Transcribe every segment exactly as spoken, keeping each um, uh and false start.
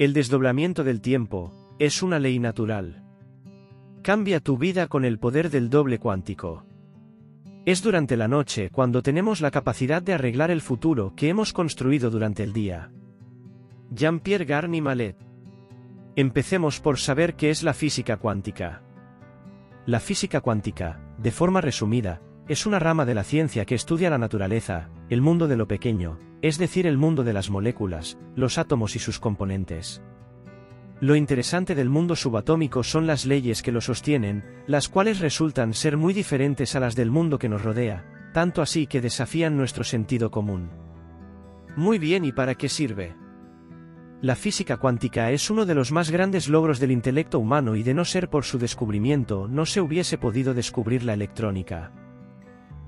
El desdoblamiento del tiempo es una ley natural. Cambia tu vida con el poder del doble cuántico. Es durante la noche cuando tenemos la capacidad de arreglar el futuro que hemos construido durante el día. Jean-Pierre Garnier Malet. Empecemos por saber qué es la física cuántica. La física cuántica, de forma resumida, es una rama de la ciencia que estudia la naturaleza, el mundo de lo pequeño, es decir, el mundo de las moléculas, los átomos y sus componentes. Lo interesante del mundo subatómico son las leyes que lo sostienen, las cuales resultan ser muy diferentes a las del mundo que nos rodea, tanto así que desafían nuestro sentido común. Muy bien, ¿y para qué sirve? La física cuántica es uno de los más grandes logros del intelecto humano y de no ser por su descubrimiento no se hubiese podido descubrir la electrónica.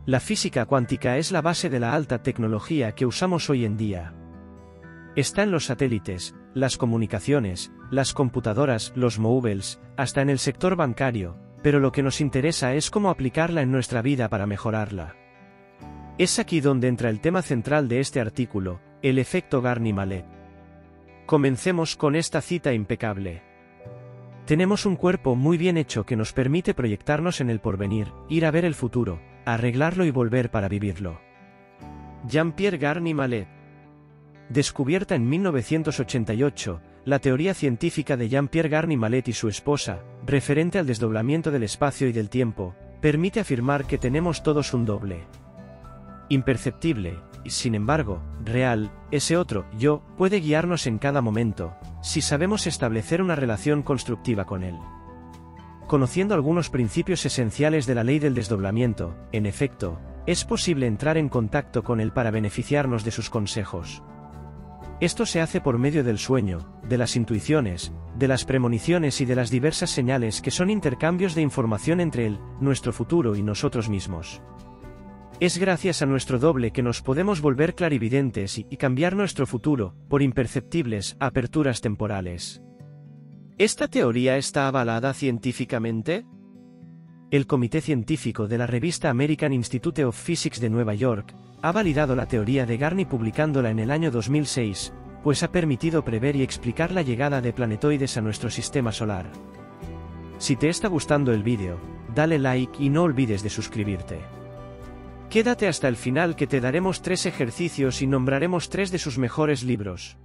La física cuántica es la base de la alta tecnología que usamos hoy en día. Está en los satélites, las comunicaciones, las computadoras, los móviles, hasta en el sector bancario, pero lo que nos interesa es cómo aplicarla en nuestra vida para mejorarla. Es aquí donde entra el tema central de este artículo, el efecto Garnier Malet. Comencemos con esta cita impecable. Tenemos un cuerpo muy bien hecho que nos permite proyectarnos en el porvenir, ir a ver el futuro, arreglarlo y volver para vivirlo. Jean-Pierre Garnier Malet. Descubierta en mil novecientos ochenta y ocho, la teoría científica de Jean-Pierre Garnier Malet y su esposa, referente al desdoblamiento del espacio y del tiempo, permite afirmar que tenemos todos un doble. Imperceptible, y sin embargo, real, ese otro yo puede guiarnos en cada momento, si sabemos establecer una relación constructiva con él. Conociendo algunos principios esenciales de la ley del desdoblamiento, en efecto, es posible entrar en contacto con él para beneficiarnos de sus consejos. Esto se hace por medio del sueño, de las intuiciones, de las premoniciones y de las diversas señales que son intercambios de información entre él, nuestro futuro y nosotros mismos. Es gracias a nuestro doble que nos podemos volver clarividentes y, y cambiar nuestro futuro, por imperceptibles aperturas temporales. ¿Esta teoría está avalada científicamente? El Comité Científico de la revista American Institute of Physics de Nueva York ha validado la teoría de Garnier publicándola en el año dos mil seis, pues ha permitido prever y explicar la llegada de planetoides a nuestro sistema solar. Si te está gustando el vídeo, dale like y no olvides de suscribirte. Quédate hasta el final que te daremos tres ejercicios y nombraremos tres de sus mejores libros.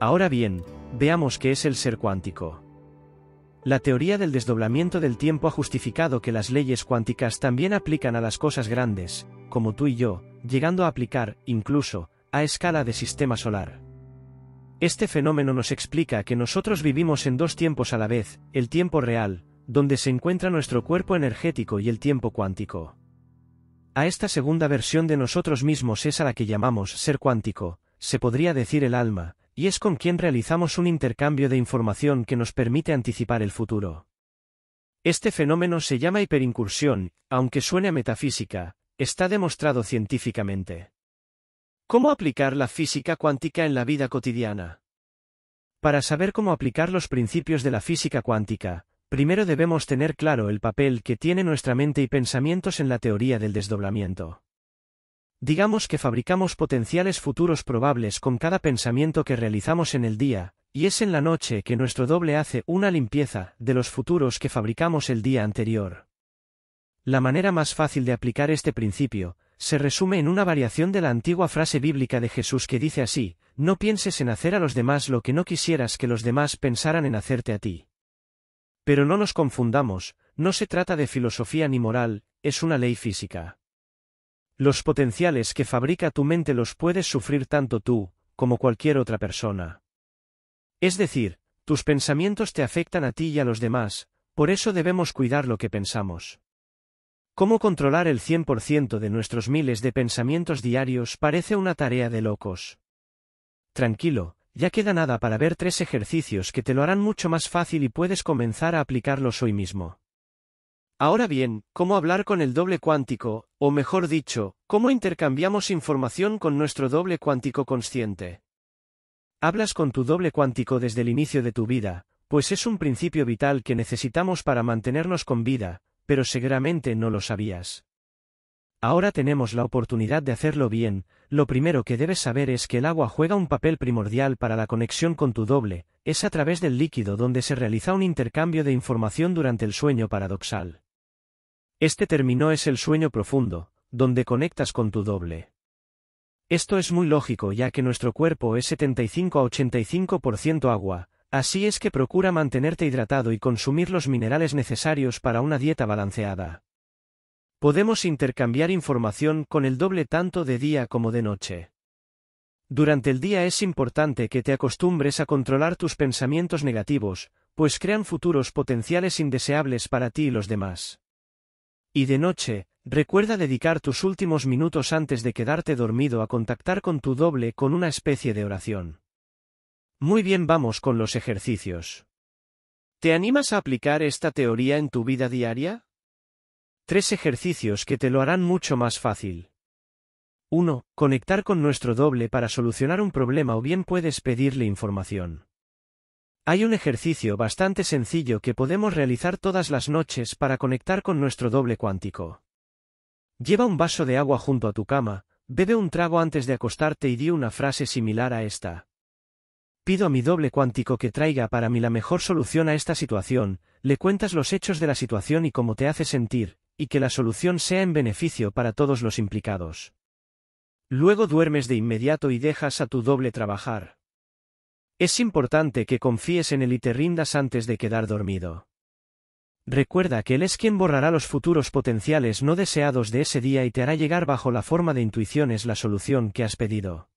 Ahora bien, veamos qué es el ser cuántico. La teoría del desdoblamiento del tiempo ha justificado que las leyes cuánticas también aplican a las cosas grandes, como tú y yo, llegando a aplicar, incluso, a escala de sistema solar. Este fenómeno nos explica que nosotros vivimos en dos tiempos a la vez, el tiempo real, donde se encuentra nuestro cuerpo energético y el tiempo cuántico. A esta segunda versión de nosotros mismos es a la que llamamos ser cuántico, se podría decir el alma, y es con quien realizamos un intercambio de información que nos permite anticipar el futuro. Este fenómeno se llama hiperincursión, aunque suene a metafísica, está demostrado científicamente. ¿Cómo aplicar la física cuántica en la vida cotidiana? Para saber cómo aplicar los principios de la física cuántica, primero debemos tener claro el papel que tiene nuestra mente y pensamientos en la teoría del desdoblamiento. Digamos que fabricamos potenciales futuros probables con cada pensamiento que realizamos en el día, y es en la noche que nuestro doble hace una limpieza de los futuros que fabricamos el día anterior. La manera más fácil de aplicar este principio se resume en una variación de la antigua frase bíblica de Jesús que dice así: no pienses en hacer a los demás lo que no quisieras que los demás pensaran en hacerte a ti. Pero no nos confundamos, no se trata de filosofía ni moral, es una ley física. Los potenciales que fabrica tu mente los puedes sufrir tanto tú, como cualquier otra persona. Es decir, tus pensamientos te afectan a ti y a los demás, por eso debemos cuidar lo que pensamos. Cómo controlar el cien por ciento de nuestros miles de pensamientos diarios parece una tarea de locos. Tranquilo, ya queda nada para ver tres ejercicios que te lo harán mucho más fácil y puedes comenzar a aplicarlos hoy mismo. Ahora bien, ¿cómo hablar con el doble cuántico, o mejor dicho, cómo intercambiamos información con nuestro doble cuántico consciente? Hablas con tu doble cuántico desde el inicio de tu vida, pues es un principio vital que necesitamos para mantenernos con vida, pero seguramente no lo sabías. Ahora tenemos la oportunidad de hacerlo bien. Lo primero que debes saber es que el agua juega un papel primordial para la conexión con tu doble. Es a través del líquido donde se realiza un intercambio de información durante el sueño paradoxal. Este término es el sueño profundo, donde conectas con tu doble. Esto es muy lógico ya que nuestro cuerpo es setenta y cinco a ochenta y cinco por ciento agua, así es que procura mantenerte hidratado y consumir los minerales necesarios para una dieta balanceada. Podemos intercambiar información con el doble tanto de día como de noche. Durante el día es importante que te acostumbres a controlar tus pensamientos negativos, pues crean futuros potenciales indeseables para ti y los demás. Y de noche, recuerda dedicar tus últimos minutos antes de quedarte dormido a contactar con tu doble con una especie de oración. Muy bien, vamos con los ejercicios. ¿Te animas a aplicar esta teoría en tu vida diaria? Tres ejercicios que te lo harán mucho más fácil. uno. Conectar con nuestro doble para solucionar un problema o bien puedes pedirle información. Hay un ejercicio bastante sencillo que podemos realizar todas las noches para conectar con nuestro doble cuántico. Lleva un vaso de agua junto a tu cama, bebe un trago antes de acostarte y di una frase similar a esta. Pido a mi doble cuántico que traiga para mí la mejor solución a esta situación. Le cuentas los hechos de la situación y cómo te hace sentir, y que la solución sea en beneficio para todos los implicados. Luego duermes de inmediato y dejas a tu doble trabajar. Es importante que confíes en él y te rindas antes de quedar dormido. Recuerda que él es quien borrará los futuros potenciales no deseados de ese día y te hará llegar bajo la forma de intuiciones la solución que has pedido.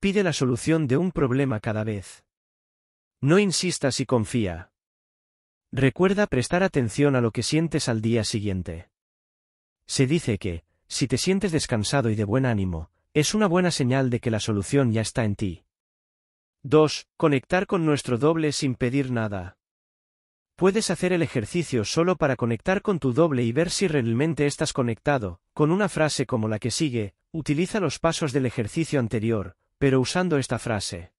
Pide la solución de un problema cada vez. No insistas y confía. Recuerda prestar atención a lo que sientes al día siguiente. Se dice que, si te sientes descansado y de buen ánimo, es una buena señal de que la solución ya está en ti. dos. Conectar con nuestro doble sin pedir nada. Puedes hacer el ejercicio solo para conectar con tu doble y ver si realmente estás conectado, con una frase como la que sigue. Utiliza los pasos del ejercicio anterior, pero usando esta frase.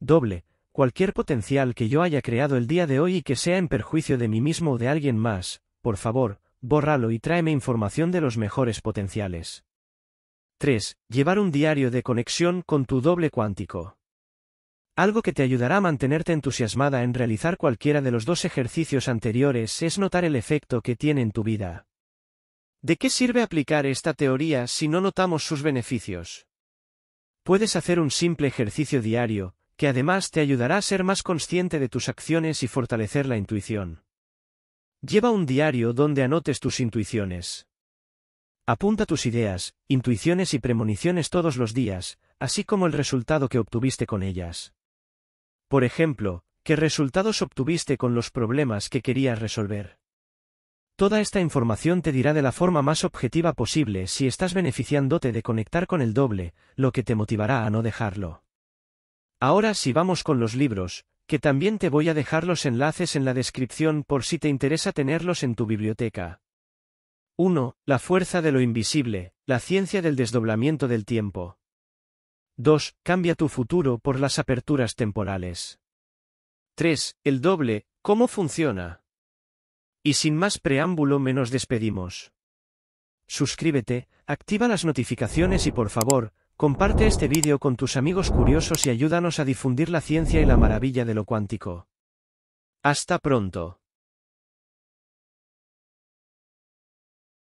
Doble, cualquier potencial que yo haya creado el día de hoy y que sea en perjuicio de mí mismo o de alguien más, por favor, bórralo y tráeme información de los mejores potenciales. tres. Llevar un diario de conexión con tu doble cuántico. Algo que te ayudará a mantenerte entusiasmada en realizar cualquiera de los dos ejercicios anteriores es notar el efecto que tiene en tu vida. ¿De qué sirve aplicar esta teoría si no notamos sus beneficios? Puedes hacer un simple ejercicio diario, que además te ayudará a ser más consciente de tus acciones y fortalecer la intuición. Lleva un diario donde anotes tus intuiciones. Apunta tus ideas, intuiciones y premoniciones todos los días, así como el resultado que obtuviste con ellas. Por ejemplo, ¿qué resultados obtuviste con los problemas que querías resolver? Toda esta información te dirá de la forma más objetiva posible si estás beneficiándote de conectar con el doble, lo que te motivará a no dejarlo. Ahora sí, vamos con los libros, que también te voy a dejar los enlaces en la descripción por si te interesa tenerlos en tu biblioteca. uno. La fuerza de lo invisible, la ciencia del desdoblamiento del tiempo. dos. Cambia tu futuro por las aperturas temporales. tres. El doble, ¿cómo funciona? Y sin más preámbulo me nos despedimos. Suscríbete, activa las notificaciones y por favor, comparte este vídeo con tus amigos curiosos y ayúdanos a difundir la ciencia y la maravilla de lo cuántico. Hasta pronto.